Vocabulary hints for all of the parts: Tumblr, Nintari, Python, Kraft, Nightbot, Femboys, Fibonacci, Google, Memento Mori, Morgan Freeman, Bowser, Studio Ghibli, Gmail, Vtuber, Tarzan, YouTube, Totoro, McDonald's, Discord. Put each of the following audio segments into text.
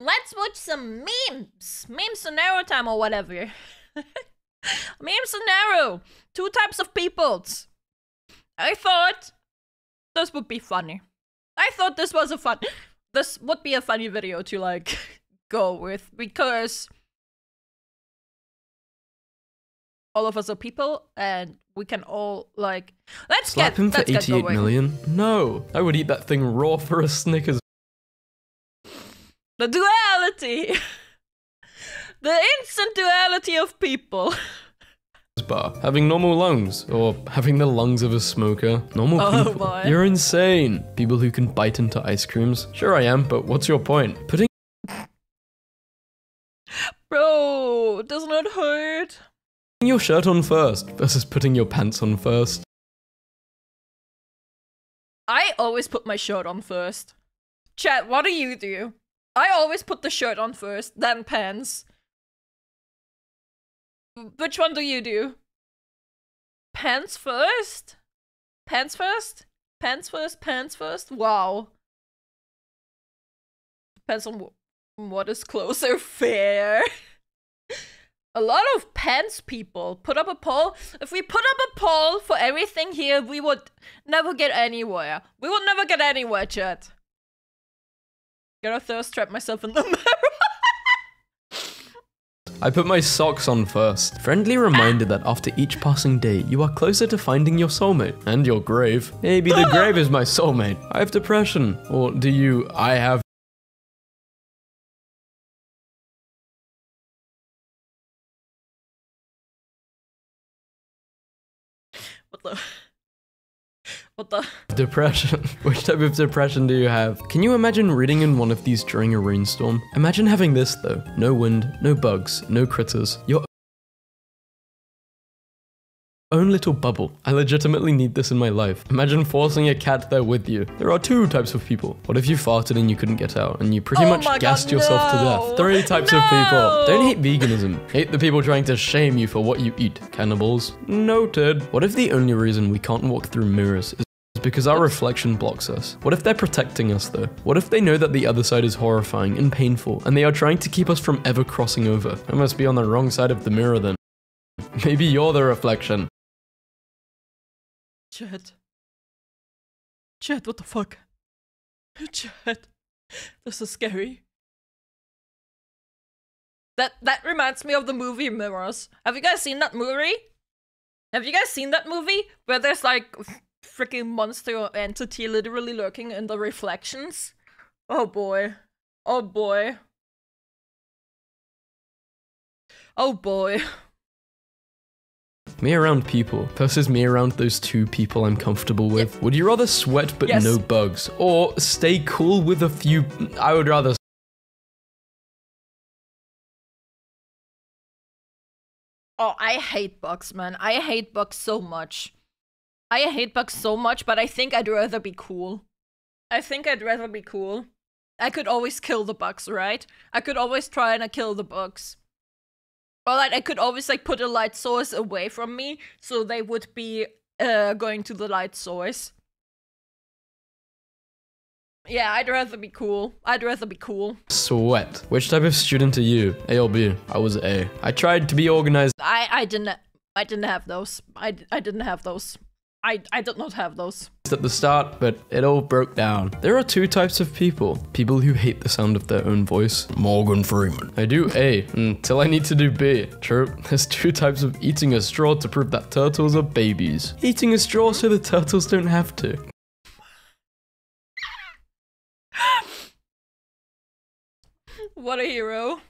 Let's watch some memes! Meme scenario time or whatever. Meme scenario! Two types of people. I thought this would be funny. I thought this was a fun... This would be a funny video to, like, go with, because... all of us are people, and we can all, like... Let's slap him for 88 million? No! I would eat that thing raw for a Snickers. The duality! The instant duality of people. Bar. Having normal lungs, or having the lungs of a smoker. Normal people. Boy. You're insane. People who can bite into ice creams. Sure I am, but what's your point? Putting- Bro, does not hurt. Putting your shirt on first versus putting your pants on first. I always put my shirt on first. Chat, what do you do? I always put the shirt on first, then pants. Which one do you do? Pants first? Pants first? Pants first? Pants first? Wow. Depends on what is closer, fair. A lot of pants people put up a poll. If we put up a poll for everything here, we would never get anywhere. We would never get anywhere, chat. Gonna thirst trap myself in the mirror. I put my socks on first. Friendly reminder that after each passing day, you are closer to finding your soulmate and your grave. Maybe the grave is my soulmate. I have depression. Or do you? I have. What the? What the? Depression. Which type of depression do you have? Can you imagine reading in one of these during a rainstorm? Imagine having this though. No wind, no bugs, no critters. Your own little bubble. I legitimately need this in my life. Imagine forcing a cat there with you. There are two types of people. What if you farted and you couldn't get out and you pretty much gassed yourself to death? Three types of people. Don't hate veganism. Hate the people trying to shame you for what you eat. Cannibals. Noted. What if the only reason we can't walk through mirrors is because our reflection blocks us? What if they're protecting us though? What if they know that the other side is horrifying and painful and they are trying to keep us from ever crossing over? I must be on the wrong side of the mirror then. Maybe you're the reflection. Chat. Chat, what the fuck? Chat. This is scary. That reminds me of the movie Mirrors. Have you guys seen that movie? Have you guys seen that movie? Where there's like freaking monster or entity literally lurking in the reflections? Oh boy. Oh boy. Oh boy. Me around people versus me around those two people I'm comfortable with. Yes. Would you rather sweat but yes. no bugs, or stay cool with a few? I would rather. Oh, I hate bugs, man. I hate bugs so much. I hate bugs so much, but I think I'd rather be cool. I think I'd rather be cool. I could always kill the bugs, right? I could always try and kill the bugs. Or like, I could always like put a light source away from me, so they would be going to the light source. Yeah, I'd rather be cool. I'd rather be cool. Sweat. Which type of student are you? A or B? I was A. I tried to be organized. I didn't have those. I didn't have those. I did not have those. At the start, but it all broke down. There are two types of people. People who hate the sound of their own voice. Morgan Freeman. I do A until I need to do B. True. There's two types of eating a straw to prove that turtles are babies. Eating a straw so the turtles don't have to. What a hero.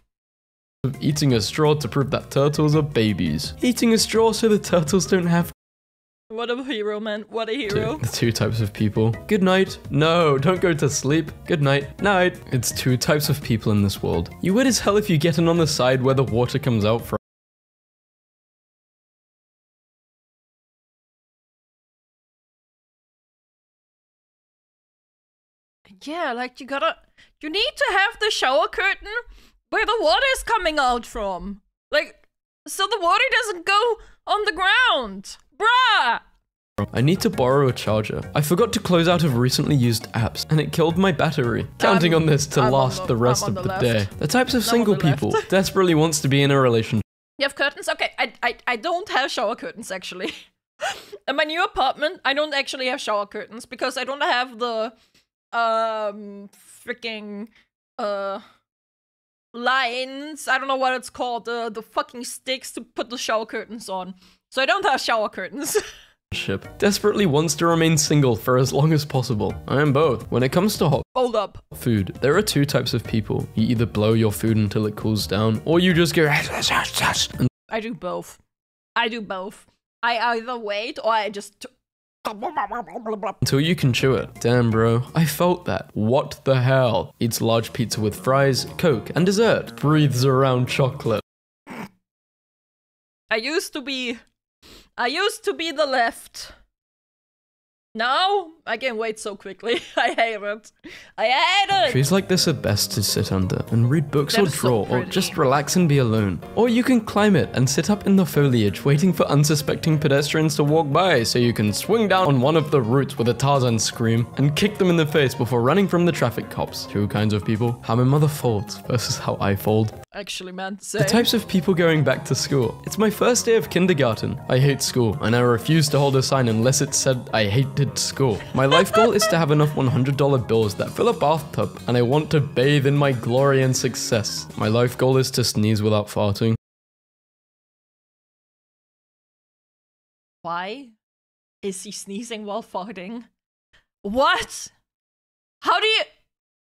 Eating a straw to prove that turtles are babies. Eating a straw so the turtles don't have to. What a hero, man. What a hero. The two types of people. Good night. No, don't go to sleep. Good night. Night. It's two types of people in this world. You would as hell if you get in on the side where the water comes out from. Yeah, like you need to have the shower curtain where the water is coming out from. Like, so the water doesn't go on the ground. Bruh! I need to borrow a charger. I forgot to close out of recently used apps, and it killed my battery. Counting on this to last the rest of the day. The types of single people desperately wants to be in a relationship. You have curtains? Okay, I don't have shower curtains, actually. In my new apartment, I don't actually have shower curtains, because I don't have the... freaking... lines, I don't know what it's called, the fucking sticks to put the shower curtains on. So I don't have shower curtains. Desperately wants to remain single for as long as possible. I am both. When it comes to hold up. Food, there are two types of people. You either blow your food until it cools down, or you just go and I do both. I do both. I either wait or I just until you can chew it. Damn, bro. I felt that. What the hell? Eats large pizza with fries, Coke, and dessert. Breathes around chocolate. I used to be the left. Now, I can't wait so quickly. I hate it. I hate it! Trees like this are best to sit under and read books or draw or just relax and be alone. Or you can climb it and sit up in the foliage waiting for unsuspecting pedestrians to walk by so you can swing down on one of the roots with a Tarzan scream and kick them in the face before running from the traffic cops. Two kinds of people. How my mother folds versus how I fold. Actually, man, same. The types of people going back to school. It's my first day of kindergarten. I hate school, and I refuse to hold a sign unless it said I hated school. My life goal is to have enough $100 bills that fill a bathtub, and I want to bathe in my glory and success. My life goal is to sneeze without farting. Why is he sneezing while farting? What? How do you...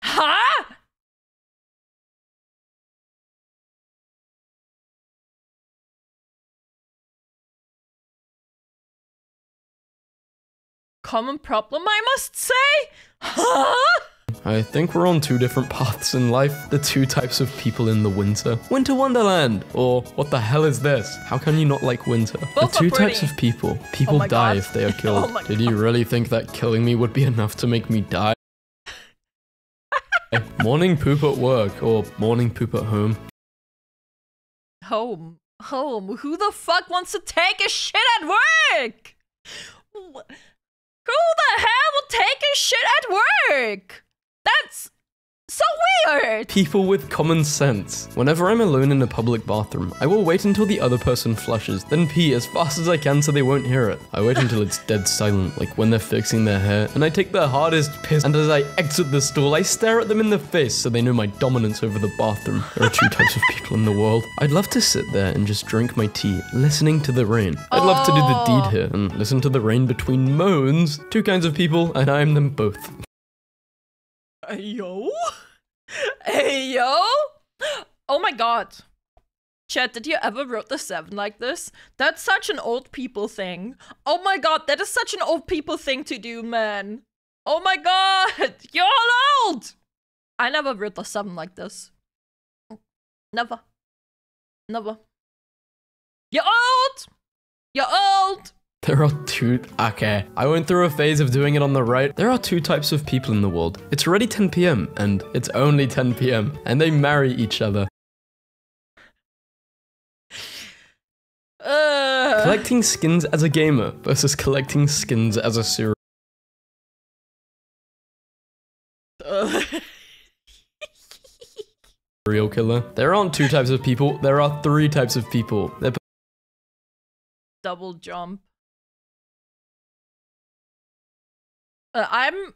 Huh? Common problem, I must say? Huh? I think we're on two different paths in life. The two types of people in the winter. Winter Wonderland, or what the hell is this? How can you not like winter? Both the two types of people. People die if they are killed. Oh, did you really think that killing me would be enough to make me die? Morning poop at work, or morning poop at home. Home. Who the fuck wants to take a shit at work? Who the hell would take a shit at work? That's so weird! People with common sense. Whenever I'm alone in a public bathroom, I will wait until the other person flushes, then pee as fast as I can so they won't hear it. I wait until it's dead silent, like when they're fixing their hair, and I take their hardest piss, and as I exit the stall, I stare at them in the face so they know my dominance over the bathroom. There are two types of people in the world. I'd love to sit there and just drink my tea, listening to the rain. I'd love to do the deed here and listen to the rain between moans. Two kinds of people, and I am them both. Hey yo! Oh my god. Chat, did you ever wrote the 7 like this? That's such an old people thing. Oh my god, that is such an old people thing to do, man. Oh my god, you're all old! I never wrote the 7 like this. Never. Never. You're old! You're old! There are two- okay. I went through a phase of doing it on the right. There are two types of people in the world. It's already 10 PM, and it's only 10 PM, and they marry each other. Collecting skins as a gamer versus collecting skins as a serial. Serial killer. There aren't two types of people, there are three types of people. They're double jump. I'm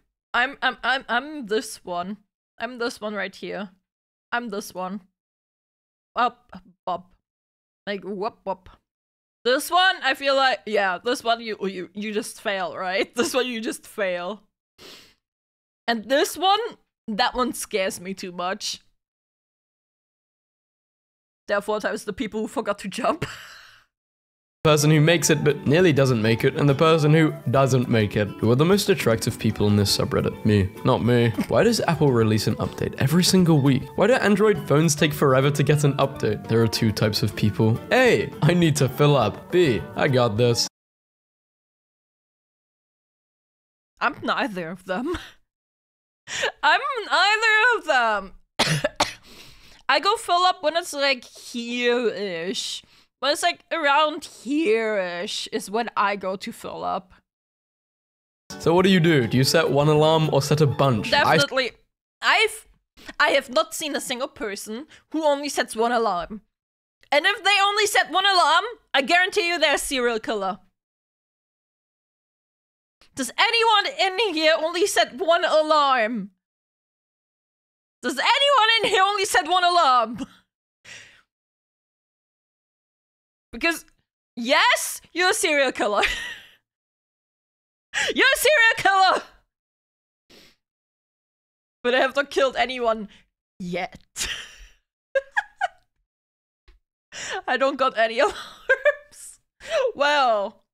this one. I'm this one right here. I'm this one. Up, up. Like, whoop, whoop. This one, I feel like, yeah, this one you just fail, right? This one you just fail. And this one, that one scares me too much. Therefore, times the people who forgot to jump. Person who makes it but nearly doesn't make it, and the person who doesn't make it. Who are the most attractive people in this subreddit? Me. Not me. Why does Apple release an update every single week? Why do Android phones take forever to get an update? There are two types of people. A. I need to fill up. B. I got this. I'm neither of them. I'm neither of them. I go fill up when it's like here-ish. But it's like around here-ish is when I go to fill up. So what do you do? Do you set one alarm or set a bunch? Definitely. I have not seen a single person who only sets one alarm. And if they only set one alarm, I guarantee you they're a serial killer. Does anyone in here only set one alarm? Does anyone in here only set one alarm? Because, yes, you're a serial killer. You're a serial killer! But I have not killed anyone yet. I don't got any alarms. Well.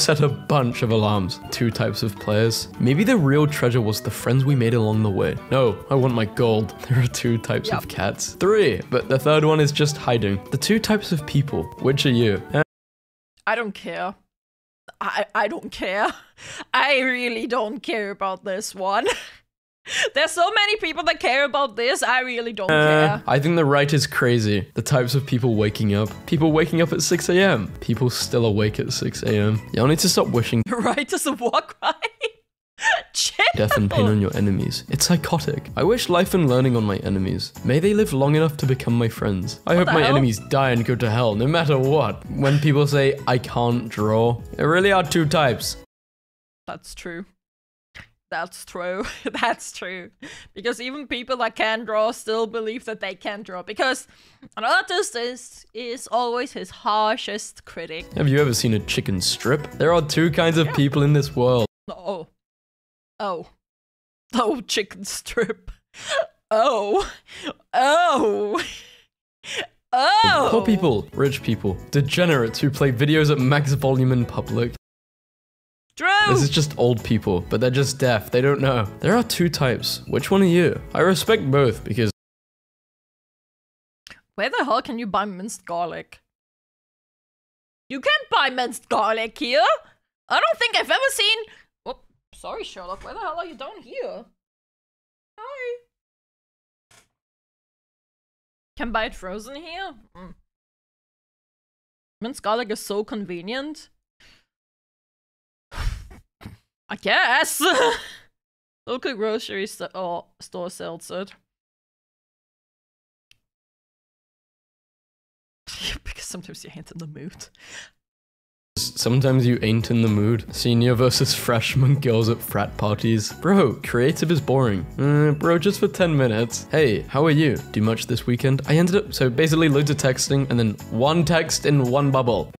Set a bunch of alarms. Two types of players. Maybe the real treasure was the friends we made along the way. No, I want my gold. There are two types of cats. Three, but the third one is just hiding. The two types of people. Which are you? I don't care. I don't care. I really don't care about this one. There's so many people that care about this, I really don't care. I think the right is crazy. The types of people waking up. People waking up at 6 a.m. People still awake at 6 a.m. Y'all need to stop wishing. The right is a war crime. Death and pain on your enemies. It's psychotic. I wish life and learning on my enemies. May they live long enough to become my friends. I hope my enemies die and go to hell, no matter what. When people say, I can't draw, there really are two types. That's true. That's true. That's true. Because even people that can draw still believe that they can draw. Because an artist is always his harshest critic. Have you ever seen a chicken strip? There are two kinds of people in this world. Oh. Oh. Oh, chicken strip. Oh. Oh. Oh. Poor people. Rich people. Degenerates who play videos at max volume in public. True. This is just old people, but they're just deaf. They don't know. There are two types. Which one are you? I respect both because... Where the hell can you buy minced garlic? You can't buy minced garlic here. I don't think I've ever seen... Oh, sorry, Sherlock. Where the hell are you down here? Hi. Can buy it frozen here? Mm. Minced garlic is so convenient. I guess. Local grocery store sells it. Because sometimes you ain't in the mood. Sometimes you ain't in the mood. Senior versus freshman girls at frat parties. Bro, creative is boring. Bro, just for 10 minutes. Hey, how are you? Do much this weekend? I ended up, so basically loads of texting and then one text in one bubble.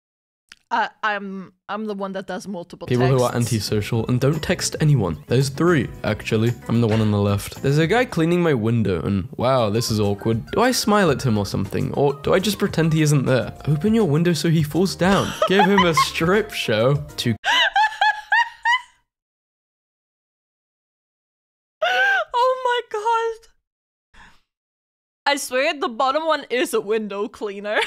I'm the one that does multiple texts. People who are antisocial and don't text anyone. There's three, actually. I'm the one on the left. There's a guy cleaning my window and wow, this is awkward. Do I smile at him or something? Or do I just pretend he isn't there? Open your window so he falls down. Give him a strip show to... Oh my god. I swear the bottom one is a window cleaner.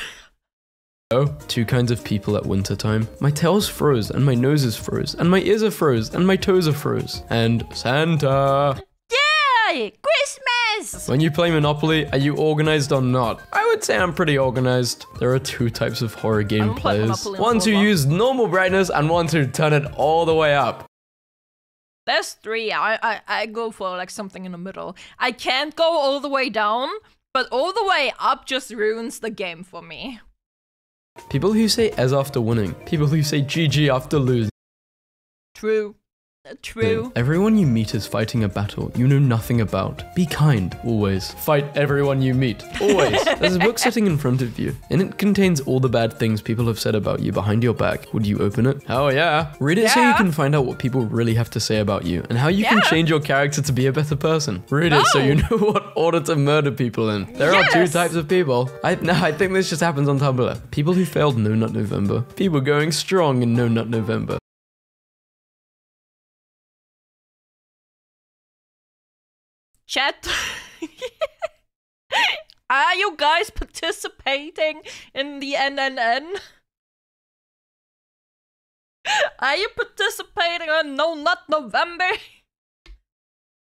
Two kinds of people at wintertime. My tail's froze, and my nose is froze, and my ears are froze, and my toes are froze. And Santa! Yay! Christmas! When you play Monopoly, are you organized or not? I would say I'm pretty organized. There are two types of horror game players. Ones who use normal brightness, and ones who turn it all the way up. There's three. I go for like something in the middle. I can't go all the way down, but all the way up just ruins the game for me. People who say S after winning. People who say GG after losing. True. True. Everyone you meet is fighting a battle you know nothing about. Be kind, always. Fight everyone you meet, always. There's a book sitting in front of you, and it contains all the bad things people have said about you behind your back. Would you open it? Oh yeah. Read it so you can find out what people really have to say about you, and how you can change your character to be a better person. Read it so you know what order to murder people in. There are two types of people. I think this just happens on Tumblr. People who failed No Nut November. People going strong in No Nut November. Chat, are you guys participating in the NNN? Are you participating on No Nut November?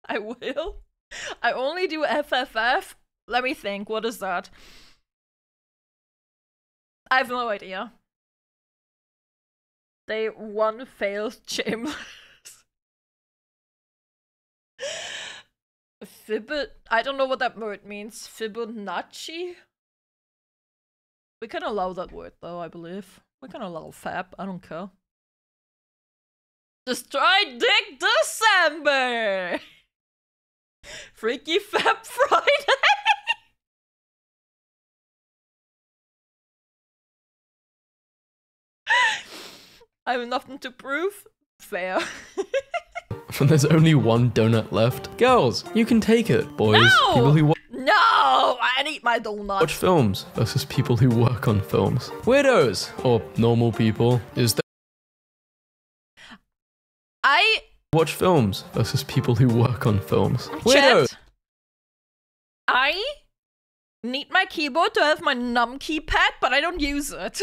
I will. I only do FFF. Let me think, what is that? I have no idea. birthday, one failed Chamberlain. I don't know what that word means. Fibonacci? We can allow that word though, I believe. We can allow fab, I don't care. Destroy Dick December! Freaky Fab Friday! I have nothing to prove. Fair. When there's only one donut left. Girls, you can take it. Boys, no! People who no! I need my donut. Watch films versus people who work on films. Weirdos or normal people is the I watch films versus people who work on films. Weirdos. Chat, I need my keyboard to have my numb keypad, but I don't use it.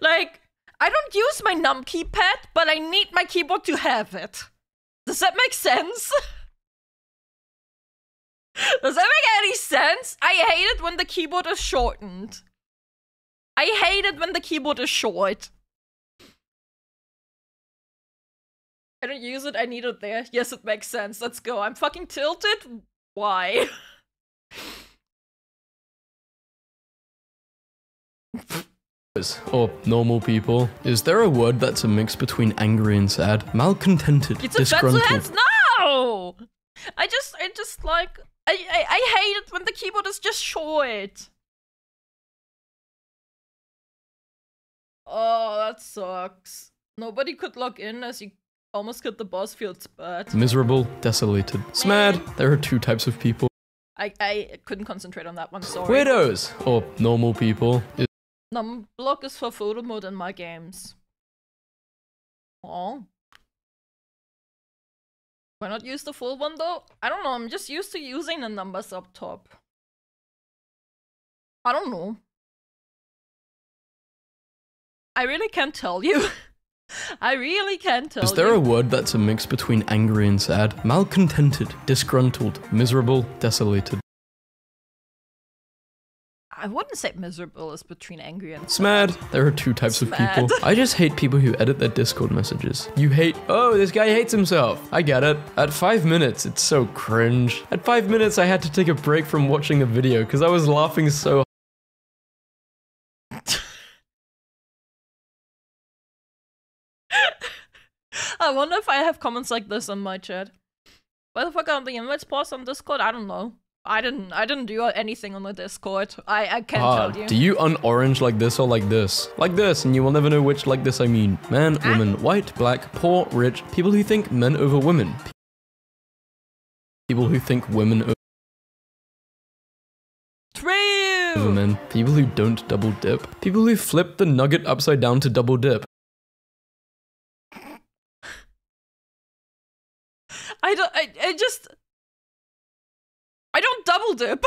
Like, I don't use my numb keypad, but I need my keyboard to have it. Does that make sense? Does that make any sense? I hate it when the keyboard is shortened. I hate it when the keyboard is short. I don't use it, I need it there. Yes, it makes sense. Let's go. I'm fucking tilted. Why? Or normal people. Is there a word that's a mix between angry and sad? Malcontented, it's disgruntled. No! I just like, I hate it when the keyboard is just short. Oh, that sucks. Nobody could log in as you almost got the boss field spurt. Miserable, desolated. Smad, there are two types of people. I couldn't concentrate on that one, sorry. Weirdos, or normal people. Num block is for photo mode in my games. Oh. Why not use the full one though? I don't know, I'm just used to using the numbers up top. I don't know. I really can't tell you. I really can't tell you. Is there a word that's a mix between angry and sad? Malcontented, disgruntled, miserable, desolated. I wouldn't say miserable is between angry and sad. Smad. There are two types of people. I just hate people who edit their Discord messages. You hate, oh, this guy hates himself. I get it. At 5 minutes, it's so cringe. At 5 minutes, I had to take a break from watching the video because I was laughing so hard. I wonder if I have comments like this on my chat. Why the fuck are the invites paused on Discord? I don't know. I didn't do anything on the Discord. I can't tell you. Do you un-orange like this or like this? Like this, and you will never know which like this I mean. Man, woman, white, black, poor, rich, people who think men over women. People who think women over men. People who don't double dip. People who flip the nugget upside down to double dip. I don't double dip.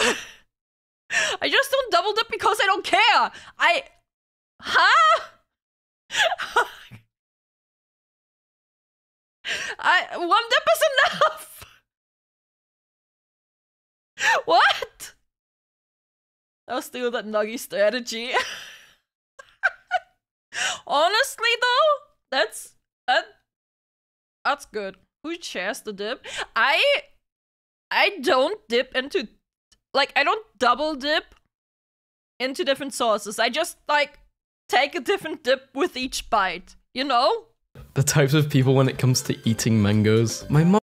I just don't double dip because I don't care. Huh? One dip is enough. What? I'll steal that nuggy strategy. Honestly though, that's good. Who shares the dip? I don't dip into, like, I don't double dip into different sauces. I just, like, take a different dip with each bite, you know? The types of people when it comes to eating mangoes. My mom.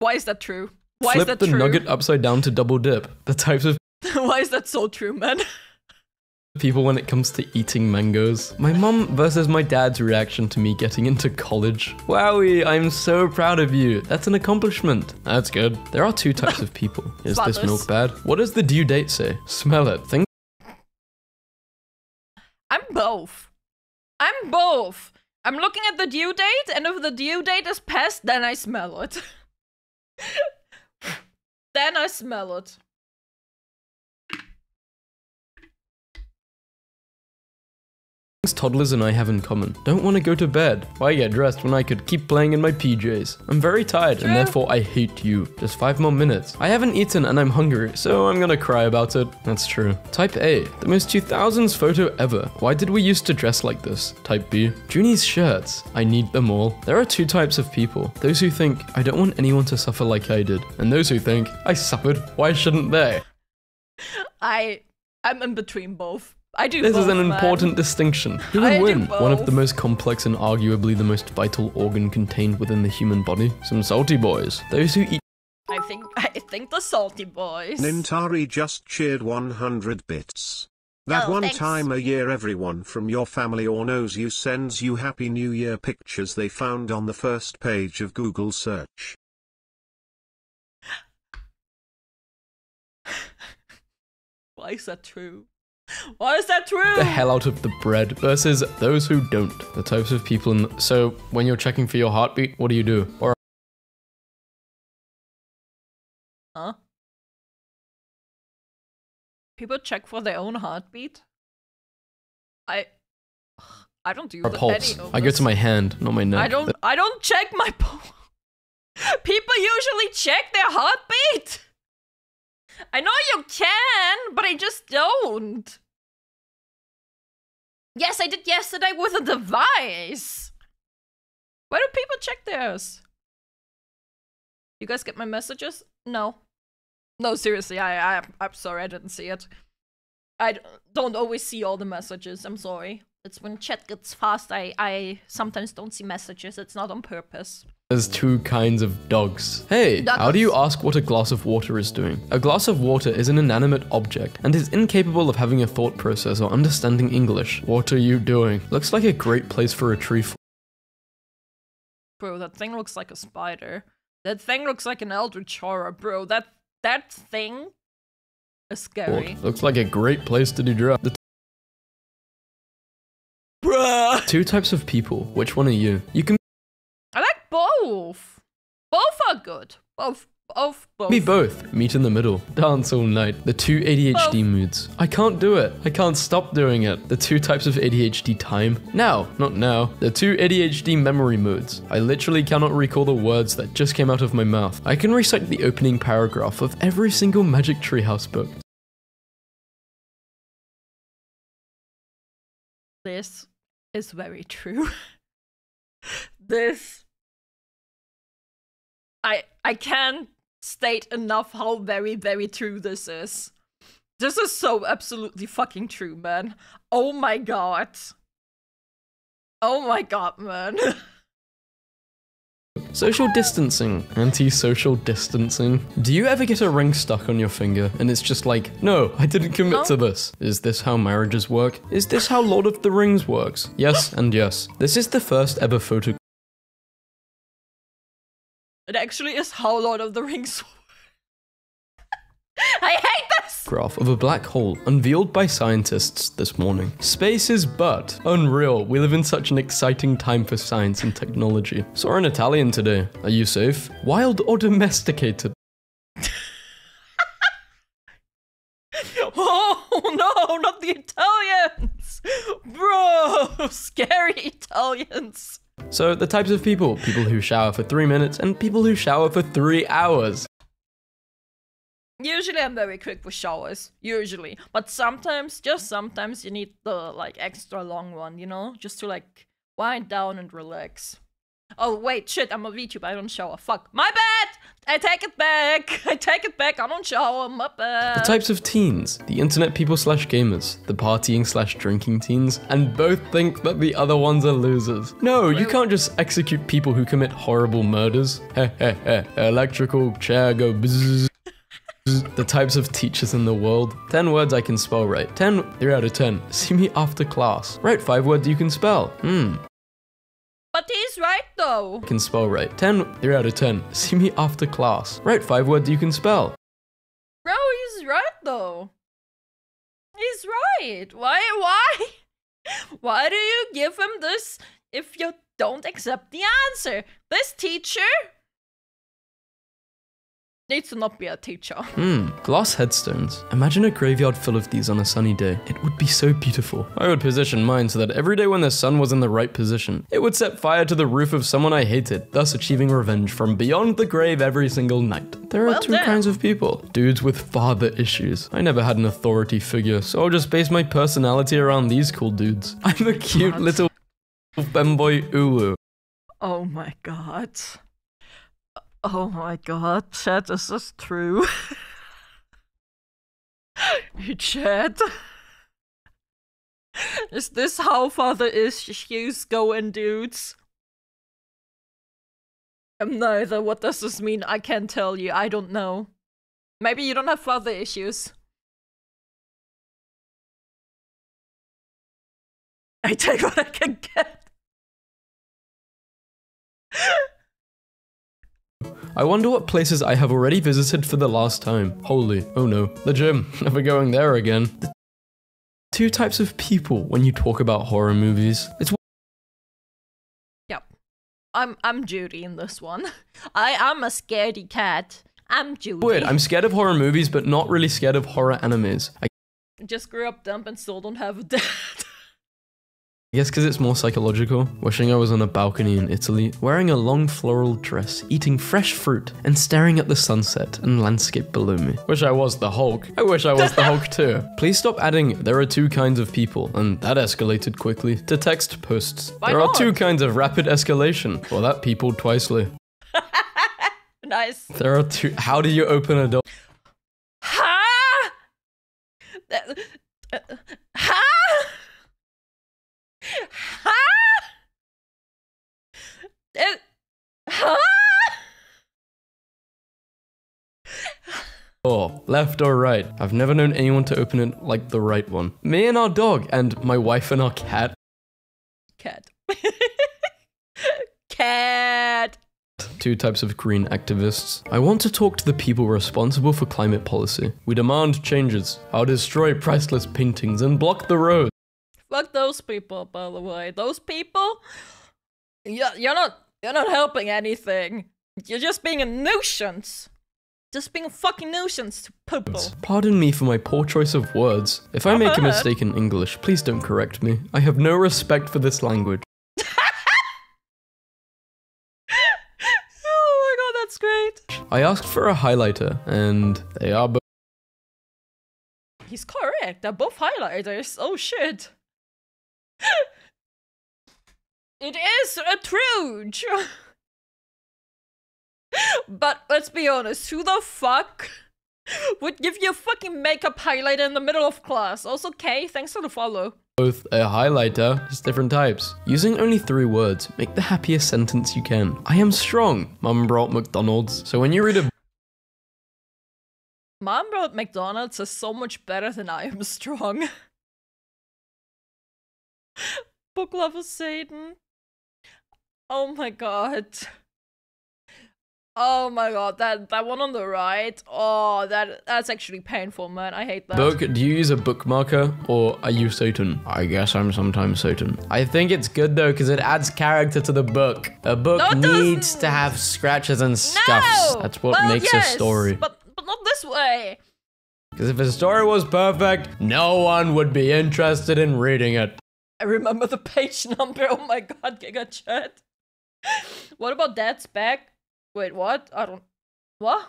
Why is that true? Why is that true? Flip the nugget upside down to double dip. The types of. Why is that so true, man? People when it comes to eating mangoes. My mom versus my dad's reaction to me getting into college. Wowie, I'm so proud of you. That's an accomplishment. That's good. There are two types of people. Is this milk bad? What does the due date say? Smell it. Think. I'm both. I'm looking at the due date, and if the due date is past, then I smell it. Then I smell it. toddlers and I have in common. Don't want to go to bed. Why get dressed when I could keep playing in my PJs? I'm very tired and therefore I hate you. Just 5 more minutes. I haven't eaten and I'm hungry, so I'm gonna cry about it. That's true. Type A, the most 2000s photo ever. Why did we used to dress like this? Type B, Junie's shirts. I need them all. There are 2 types of people. Those who think, I don't want anyone to suffer like I did. And those who think, I suffered, why shouldn't they? I'm in between both. I do. This both, is an important distinction. Who would win? One of the most complex and arguably the most vital organ contained within the human body. Some salty boys. Those who eat. I think the salty boys. Nintari just cheered 100 bits. That one time a year everyone from your family or knows you sends you Happy New Year pictures they found on the first page of Google search. Why is that true? Why is that true? The hell out of the bread versus those who don't. The types of people in the... So, when you're checking for your heartbeat, what do you do? Or... Huh? People check for their own heartbeat? I don't do that. Pulse. I go to my hand, not my neck. I don't check my pulse. People usually check their heartbeat! I know you can, but I just don't. Yes, I did yesterday with a device. Why do people check theirs? You guys get my messages? No. No, seriously, I'm sorry, I didn't see it. I don't always see all the messages, I'm sorry. It's when chat gets fast, I sometimes don't see messages, it's not on purpose. There's 2 kinds of dogs. Hey, how do you ask what a glass of water is doing? A glass of water is an inanimate object and is incapable of having a thought process or understanding English. What are you doing? Looks like a great place for a tree. Bro, that thing looks like a spider. That thing looks like an eldritch horror, bro. That thing is scary. Looks like a great place to do drugs. 2 types of people. Which one are you? You can. Both are good. Both. Be both. Meet in the middle. Dance all night. The 2 ADHD moods. I can't do it. I can't stop doing it. The 2 types of ADHD time. Now. Not now. The 2 ADHD memory moods. I literally cannot recall the words that just came out of my mouth. I can recite the opening paragraph of every single Magic Tree House book. This is very true. This... I can't state enough how very, very true this is. This is so absolutely fucking true, man. Oh my god. Oh my god, man. Social distancing. Anti-social distancing. Do you ever get a ring stuck on your finger and it's just like, no, I didn't commit to this? Is this how marriages work? Is this how Lord of the Rings works? Yes and yes. This is the first ever photo. It actually is how Lord of the Rings. I hate this! Graph of a black hole unveiled by scientists this morning. Space is but unreal. We live in such an exciting time for science and technology. Saw an Italian today. Are you safe? Wild or domesticated? Oh no, not the Italians! Bro, scary Italians. So, the types of people. People who shower for 3 minutes and people who shower for 3 hours. Usually I'm very quick with showers. Usually. But sometimes, just sometimes, you need the, like, extra long one, you know? Just to, like, wind down and relax. Oh, wait, shit, I'm a VTuber, I don't shower. Fuck. My bad! I take it back! I take it back, I don't shower, my bad. The types of teens. The internet people / gamers. The partying / drinking teens. And both think that the other ones are losers. No, you can't just execute people who commit horrible murders. Heh heh heh. Electrical chair go bzzz. The types of teachers in the world. 10 words I can spell right. 10, 3 out of 10. See me after class. Write 5 words you can spell. But he's right though. I can spell right. 10, 3 out of 10. See me after class. Write 5 words you can spell. Bro, he's right though. He's right. Why? Why do you give him this if you don't accept the answer? This teacher... Needs to not be a teacher. Glass headstones. Imagine a graveyard full of these on a sunny day. It would be so beautiful. I would position mine so that every day when the sun was in the right position, it would set fire to the roof of someone I hated, thus achieving revenge from beyond the grave every single night. There are two kinds of people. Dudes with father issues. I never had an authority figure, so I'll just base my personality around these cool dudes. I'm a cute little femboy uwu. Oh my god. Oh my god, Chad, is this true? Chad? Is this how father issues go in dudes? I'm neither, what does this mean? I can't tell you, I don't know. Maybe you don't have father issues. I take what I can get. I wonder what places I have already visited for the last time. Holy, oh no, the gym, never going there again. The two types of people when you talk about horror movies. It's yep, I'm Judy in this one. I am a scaredy cat, I'm Judy. Weird, I'm scared of horror movies but not really scared of horror animes. I just grew up dumb and still don't have a dad. I guess because it's more psychological. Wishing I was on a balcony in Italy, wearing a long floral dress, eating fresh fruit, and staring at the sunset and landscape below me. Wish I was the Hulk. I wish I was the Hulk too. Please stop adding, there are two kinds of people, and that escalated quickly, to text posts. There are two kinds of rapid escalation. Well, that people twicely. Nice. There are two, how do you open a door? Ha! Ha! Ha! Ha! Oh, left or right. I've never known anyone to open it like the right one. Me and our dog, and my wife and our cat. Cat. Cat. Two types of green activists. I want to talk to the people responsible for climate policy. We demand changes. I'll destroy priceless paintings and block the road. Fuck those people, by the way. Those people, you're not helping anything. You're just being a nuisance. Just being a fucking nuisance to people. Pardon me for my poor choice of words. If I make a mistake in English, please don't correct me. I have no respect for this language. Oh my god, that's great. I asked for a highlighter, and they are both. He's correct. They're both highlighters. Oh shit. It is a truge. But let's be honest, who the fuck would give you a fucking makeup highlighter in the middle of class? Also, Kay, thanks for the follow. Both a highlighter, just different types. Using only 3 words, make the happiest sentence you can. I am strong. Mum brought McDonald's. So when you read a Mum brought McDonald's is so much better than I am strong. Book lover Satan. Oh my god. Oh my god, that one on the right. Oh, that's actually painful, man. I hate that. Book, do you use a bookmarker or are you Satan? I guess I'm sometimes Satan. I think it's good though because it adds character to the book. A book needs to have scratches and scuffs. No! That's what makes a story. But not this way. Because if a story was perfect, no one would be interested in reading it. I remember the page number, oh my god, Giga Chat. What about Dad's back? Wait, what? I don't... What?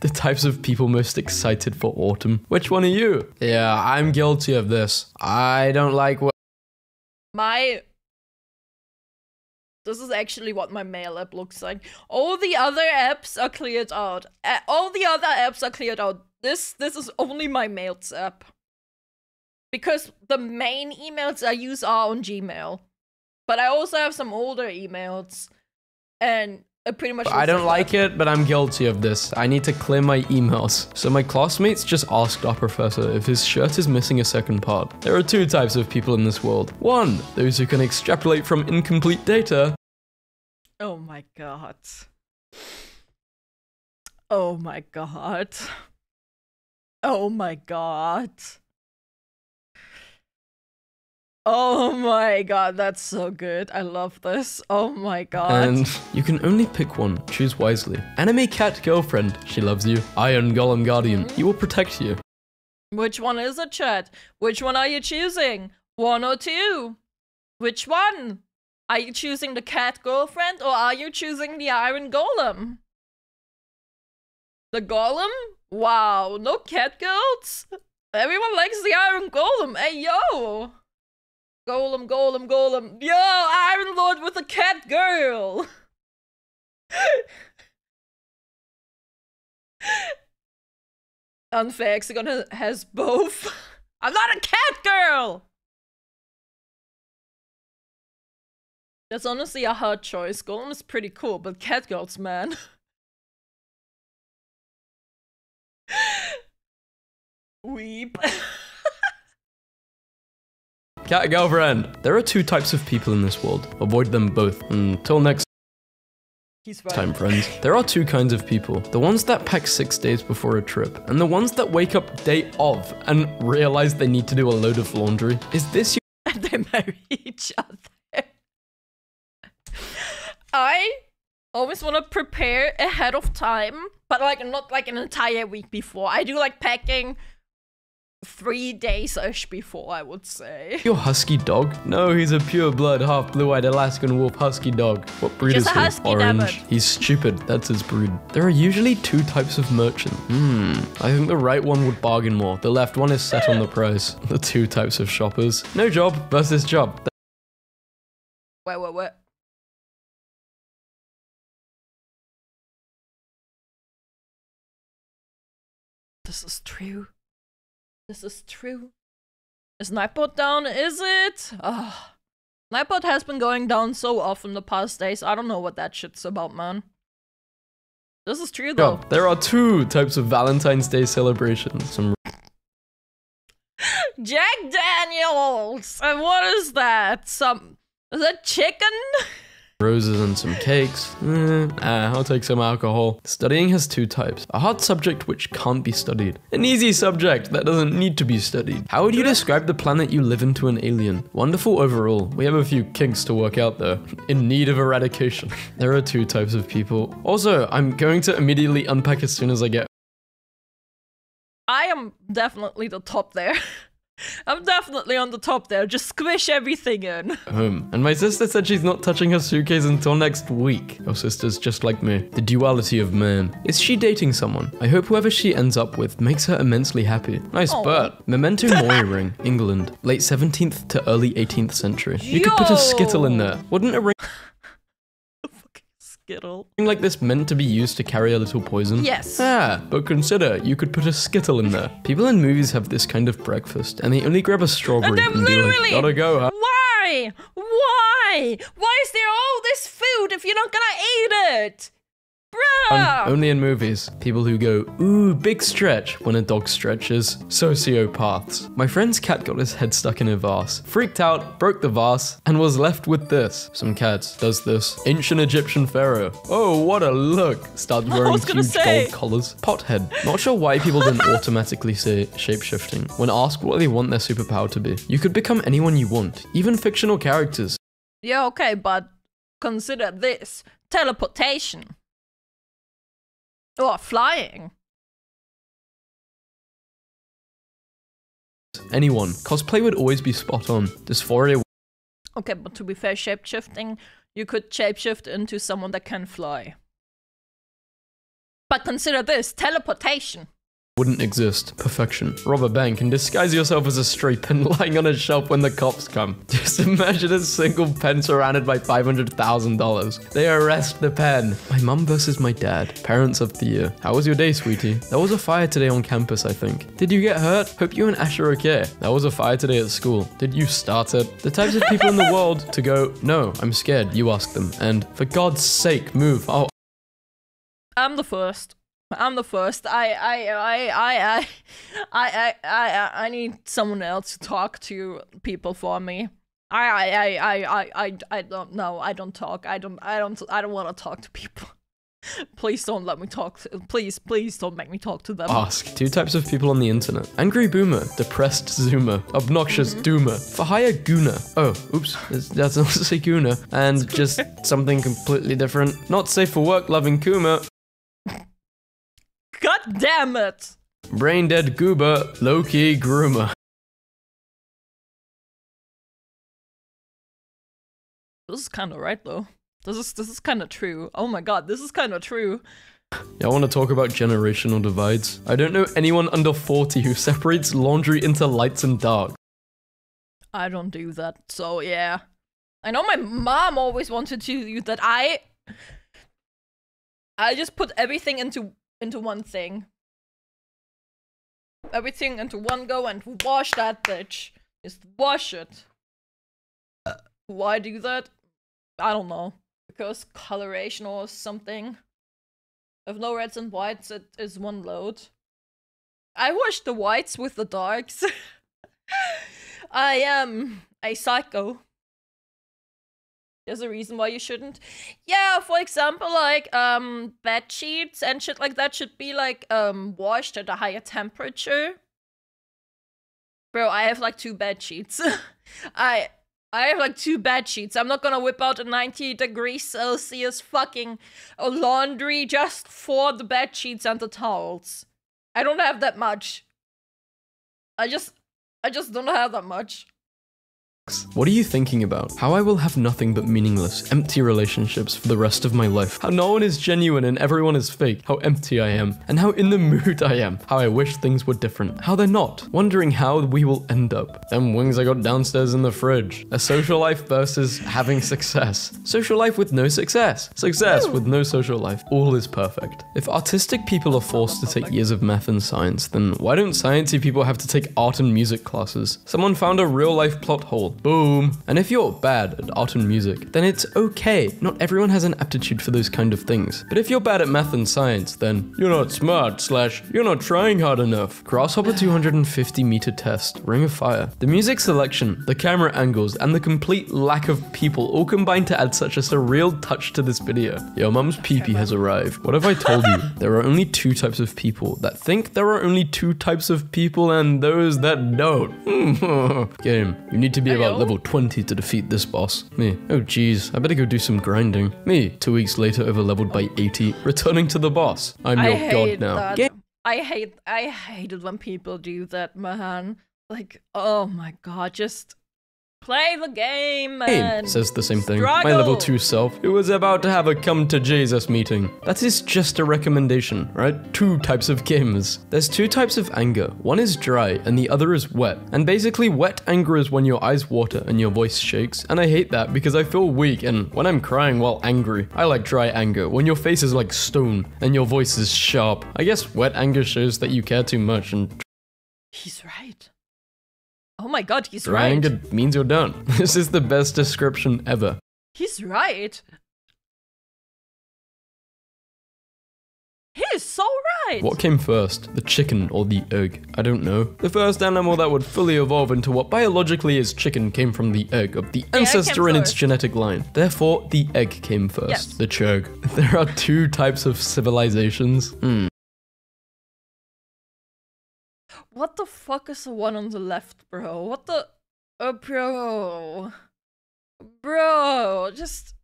The types of people most excited for autumn. Which one are you? Yeah, I'm guilty of this. I don't like what... This is actually what my mail app looks like. All the other apps are cleared out. This is only my mails app. Because the main emails I use are on Gmail, but I also have some older emails, and it pretty much. I don't like it, but I'm guilty of this. I need to clear my emails. So my classmates just asked our professor if his shirt is missing a second part. There are two types of people in this world. One, those who can extrapolate from incomplete data. Oh my god. Oh my god. Oh my god. Oh my god, that's so good. I love this. Oh my god. And you can only pick one. Choose wisely. Anime cat girlfriend. She loves you. Iron golem guardian. He will protect you. Which one is it, chat? Which one are you choosing? One or two? Which one? Are you choosing the cat girlfriend or are you choosing the iron golem? The golem? Wow, no cat girls? Everyone likes the iron golem. Hey, yo! Golem, golem, golem. Yo, Iron Lord with a cat girl. Unfair, Hexagon has both. I'm not a cat girl. That's honestly a hard choice. Golem is pretty cool, but cat girls, man. Weep. Cat girlfriend. There are two types of people in this world. Avoid them both. Until next time, friends. There are two kinds of people. The ones that pack 6 days before a trip, and the ones that wake up day of and realize they need to do a load of laundry. Is this you? And they marry each other. I always want to prepare ahead of time, but like not like an entire week before. I do like packing 3 days-ish before, I would say. Your husky dog? No, he's a pure blood, half blue-eyed Alaskan wolf husky dog. What breed is he? Orange. He's stupid. That's his breed. There are usually two types of merchant. I think the right one would bargain more. The left one is set on the price. The two types of shoppers. No job versus job. Wait. This is true. This is true. Is Nightbot down? Is it? Ugh. Nightbot has been going down so often the past days. I don't know what that shit's about, man. This is true, though. Yeah, there are two types of Valentine's Day celebrations. Jack Daniels! And what is that? Is that chicken? Roses and some cakes. I'll take some alcohol. Studying has two types. A hard subject which can't be studied. An easy subject that doesn't need to be studied. How would you describe the planet you live in to an alien? Wonderful overall. We have a few kinks to work out though. In need of eradication. There are two types of people. Also, I'm going to immediately unpack as soon as I get. I am definitely the top there. I'm definitely on the top there. Just squish everything in. And my sister said she's not touching her suitcase until next week. Your sister's just like me. The duality of man. Is she dating someone? I hope whoever she ends up with makes her immensely happy. Nice butt. Memento Mori ring. England. Late 17th to early 18th century. You could put a skittle in there. Wouldn't a ring... Something like this meant to be used to carry a little poison? Yes. But consider, you could put a skittle in there. People in movies have this kind of breakfast, and they only grab a strawberry and be like, gotta go, huh? Why? Why? Why is there all this food if you're not gonna eat it? Bruh! Only in movies. People who go, ooh, big stretch when a dog stretches. Sociopaths. My friend's cat got his head stuck in a vase, freaked out, broke the vase, and was left with this. Some cat does this. Ancient Egyptian pharaoh. Oh, what a look. Started wearing huge gold collars. Pothead. Not sure why people didn't automatically say shapeshifting when asked what they want their superpower to be. You could become anyone you want, even fictional characters. Yeah, okay, but consider this. Teleportation. Oh, flying. Anyone. Cosplay would always be spot on. Dysphoria. Okay, but to be fair, shapeshifting, you could shapeshift into someone that can fly. But consider this, teleportation. Wouldn't exist. Perfection. Rob a bank and disguise yourself as a stray pen lying on a shelf when the cops come. Just imagine a single pen surrounded by $500,000. They arrest the pen. My mum versus my dad. Parents of the year. How was your day, sweetie? There was a fire today on campus, I think. Did you get hurt? Hope you and Ash are okay. There was a fire today at school. Did you start it? The types of people in the world to go, no, I'm scared. You ask them. And for God's sake, move. Oh. I'm the first. I need someone else to talk to people for me. I don't know. I don't talk. I don't want to talk to people. Please don't let me talk. Please don't make me talk to them. Ask. Two types of people on the internet. Angry boomer. Depressed zoomer. Obnoxious doomer. For hire gooner. Oh, oops. That's not to say gooner. And just something completely different. Not safe for work loving Kuma. God damn it. Brain dead goober. Low-key groomer. This is kind of right though. This is kind of true. Oh my god, this is kind of true. Yeah, I want to talk about generational divides. I don't know anyone under 40 who separates laundry into lights and dark. I don't do that, so yeah. I know my mom always wanted to do that. I just put everything into one thing. Everything into one go and wash that bitch. Just wash it. Why do that? I don't know, because coloration or something. If no reds and whites, it is one load. I wash the whites with the darks. I am a psycho. There's a reason why you shouldn't. Yeah, for example, like, bed sheets and shit like that should be, like, washed at a higher temperature. Bro, I have, like, 2 bed sheets. I have like 2 bed sheets. I'm not gonna whip out a 90 degrees Celsius fucking laundry just for the bed sheets and the towels. I don't have that much. I just don't have that much. What are you thinking about? How I will have nothing but meaningless, empty relationships for the rest of my life. How no one is genuine and everyone is fake. How empty I am. And how in the mood I am. How I wish things were different. How they're not. Wondering how we will end up. Them wings I got downstairs in the fridge. A social life versus having success. Social life with no success. Success with no social life. All is perfect. If artistic people are forced to take years of math and science, then why don't sciencey people have to take art and music classes? Someone found a real life plot hole. Boom. And if you're bad at art and music, then it's okay. Not everyone has an aptitude for those kind of things. But if you're bad at math and science, then you're not smart / you're not trying hard enough. Grasshopper 250-meter test. Ring of Fire. The music selection, the camera angles, and the complete lack of people all combine to add such a surreal touch to this video. Your mum's pee-pee has arrived. What have I told you? There are only 2 types of people that think there are only 2 types of people and those that don't. Game. You need to be about level 20 to defeat this boss. Me. Oh jeez, I better go do some grinding. Me. 2 weeks later, overleveled by 80, returning to the boss. I'm your god now. I hate it when people do that, man. Like, oh my god, just play the game, man. Says the same thing. My level 2 self, who was about to have a come to Jesus meeting. That is just a recommendation, right? 2 types of games. There's 2 types of anger. One is dry and the other is wet. And basically wet anger is when your eyes water and your voice shakes. And I hate that because I feel weak and when I'm crying while angry. I like dry anger when your face is like stone and your voice is sharp. I guess wet anger shows that you care too much and... He's right. Oh my god, he's right. Anger means you're done. This is the best description ever. He's right. He is so right. What came first, the chicken or the egg? I don't know. The first animal that would fully evolve into what biologically is chicken came from the egg of the ancestor in its genetic line. Therefore, the egg came first. Yes. The churg. There are 2 types of civilizations. What the fuck is the one on the left, bro? What the... bro. Bro, just...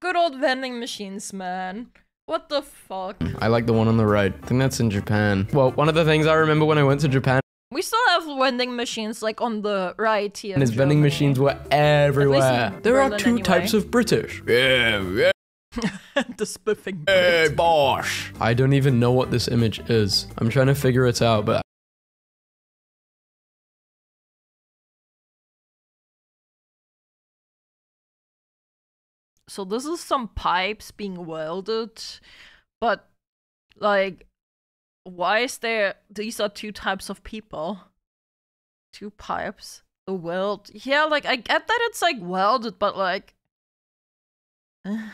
Good old vending machines, man. What the fuck? I like the one on the right. I think that's in Japan. Well, one of the things I remember when I went to Japan... We still have vending machines, like, on the right here. And his vending machines were everywhere. There are 2 types of British. Yeah. The spiffing. Hey, bosh. I don't even know what this image is. I'm trying to figure it out, but... So this is some pipes being welded, but like, why is there, these are 2 types of people. 2 pipes, the weld. Yeah, like I get that it's like welded, but like, it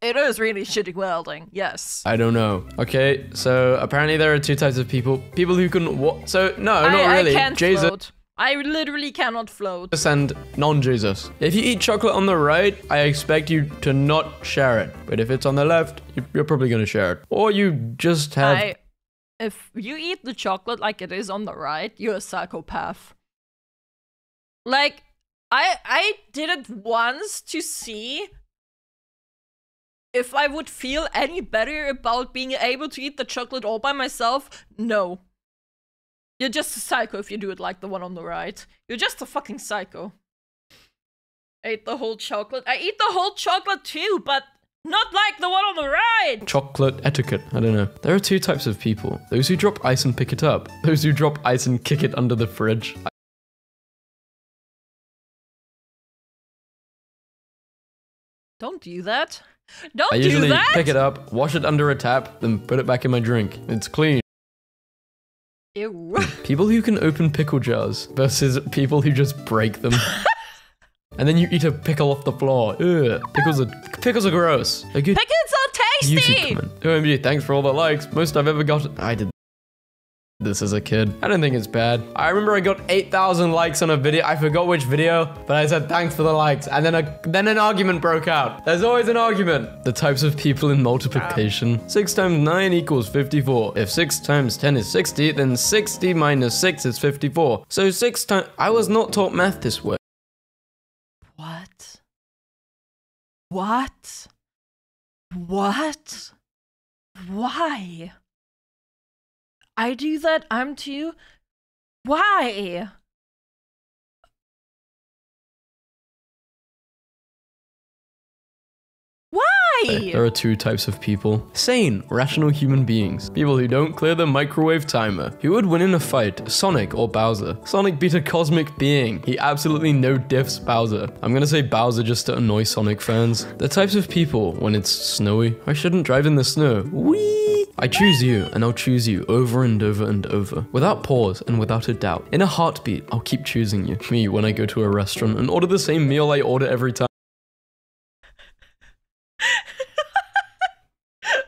is really shitty welding, yes. I don't know. Okay, so apparently there are 2 types of people. People who can, so no, not really. I can't float. I literally cannot float. And non-Jesus. If you eat chocolate on the right, I expect you to not share it. But if it's on the left, you're probably going to share it. Or you just have... If you eat the chocolate like it is on the right, you're a psychopath. Like, I did it once to see if I would feel any better about being able to eat the chocolate all by myself. No. You're just a psycho if you do it like the one on the right. You're just a fucking psycho. I ate the whole chocolate. I eat the whole chocolate too, but not like the one on the right! Chocolate etiquette, I don't know. There are two types of people. Those who drop ice and pick it up. Those who drop ice and kick it under the fridge. Don't do that. Don't do that! I usually pick it up, wash it under a tap, then put it back in my drink. It's clean. Ew. People who can open pickle jars versus people who just break them. And then you eat a pickle off the floor. Ugh. Pickles are gross. Pickles are tasty! OMG, thanks for all the likes. Most I've ever gotten. I did this as a kid. I don't think it's bad. I remember I got 8,000 likes on a video. I forgot which video, but I said thanks for the likes. And then an argument broke out. There's always an argument. The types of people in multiplication. 6 times 9 equals 54. If 6 times 10 is 60, then 60 minus 6 is 54. So 6 times... I was not taught math this way. What? What? What? Why? I do that, I'm too. Why? Why? There are two types of people. Sane, rational human beings. People who don't clear the microwave timer. Who would win in a fight, Sonic or Bowser? Sonic beat a cosmic being. He absolutely no diffs Bowser. I'm gonna say Bowser just to annoy Sonic fans. The types of people when it's snowy. I shouldn't drive in the snow. Whee! I choose you and I'll choose you over and over and over. Without pause and without a doubt. In a heartbeat, I'll keep choosing you. Me when I go to a restaurant and order the same meal I order every time.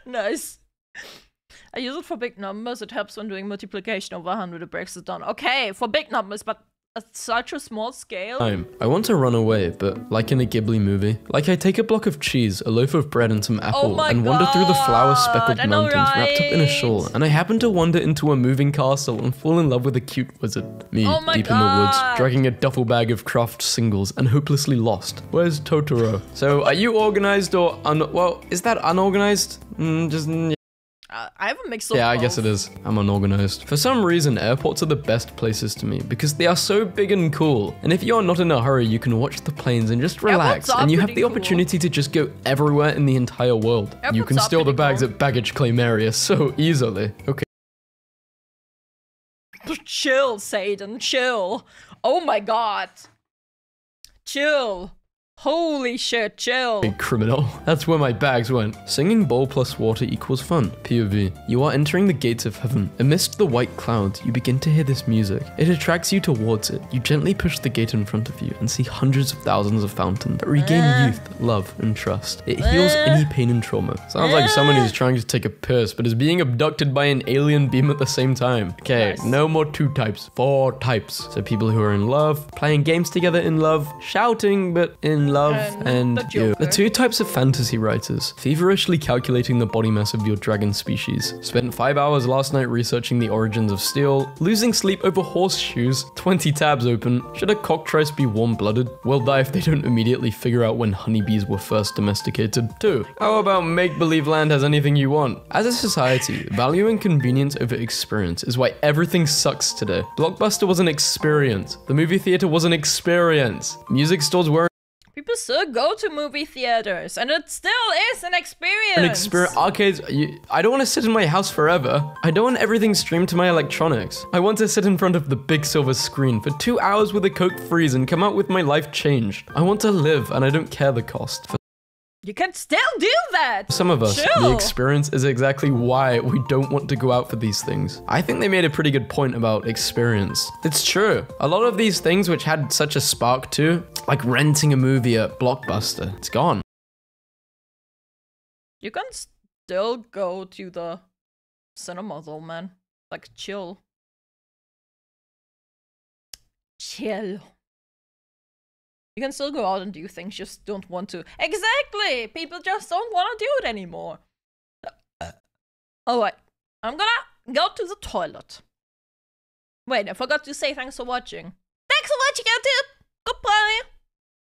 Nice. I use it for big numbers. It helps when doing multiplication over 100. It breaks it down. Okay, for big numbers, but at such a small scale. I want to run away, but like in a Ghibli movie. Like I take a block of cheese, a loaf of bread, and some apple, and wander through the flower-speckled mountains wrapped up in a shawl. And I happen to wander into a moving castle and fall in love with a cute wizard. Me, deep in the woods, dragging a duffel bag of Kraft singles and hopelessly lost. Where's Totoro? So, are you organized or well, is that unorganized? I have a mix of both. Yeah, I guess it is. I'm unorganized. For some reason, airports are the best places to me because they are so big and cool. And if you're not in a hurry, you can watch the planes and just relax. And you have the opportunity to just go everywhere in the entire world. You can steal the bags at baggage claim area so easily. Okay. Chill, Satan. Chill. Oh my god. Chill. Holy shit, chill. Big criminal. That's where my bags went. Singing bowl plus water equals fun. POV. You are entering the gates of heaven. Amidst the white clouds, you begin to hear this music. It attracts you towards it. You gently push the gate in front of you and see hundreds of thousands of fountains that regain youth, love, and trust. It heals any pain and trauma. Sounds like someone who's trying to take a piss, but is being abducted by an alien beam at the same time. Okay, nice. No more 2 types. 4 types. So people who are in love, playing games together in love, shouting, but in love and you. The 2 types of fantasy writers. Feverishly calculating the body mass of your dragon species. Spent 5 hours last night researching the origins of steel. Losing sleep over horseshoes. 20 tabs open. Should a cocktrice be warm-blooded? Will die if they don't immediately figure out when honeybees were first domesticated. 2. How about make-believe land has anything you want? As a society, valuing convenience over experience is why everything sucks today. Blockbuster was an experience. The movie theater was an experience. Music stores were people still go to movie theaters, and it still is an experience. Arcades. I don't want to sit in my house forever. I don't want everything streamed to my electronics. I want to sit in front of the big silver screen for 2 hours with a Coke freeze and come out with my life changed. I want to live, and I don't care the cost. You can still do that! Some of us, the experience is exactly why we don't want to go out for these things. I think they made a pretty good point about experience. It's true. A lot of these things which had such a spark to, like renting a movie at Blockbuster, it's gone. You can still go to the cinema though, man. Like, chill. chill. You can still go out and do things, just don't want to. Exactly! People just don't want to do it anymore. Alright, I'm gonna go to the toilet. Wait, I forgot to say thanks for watching. Thanks for watching, YouTube! Goodbye!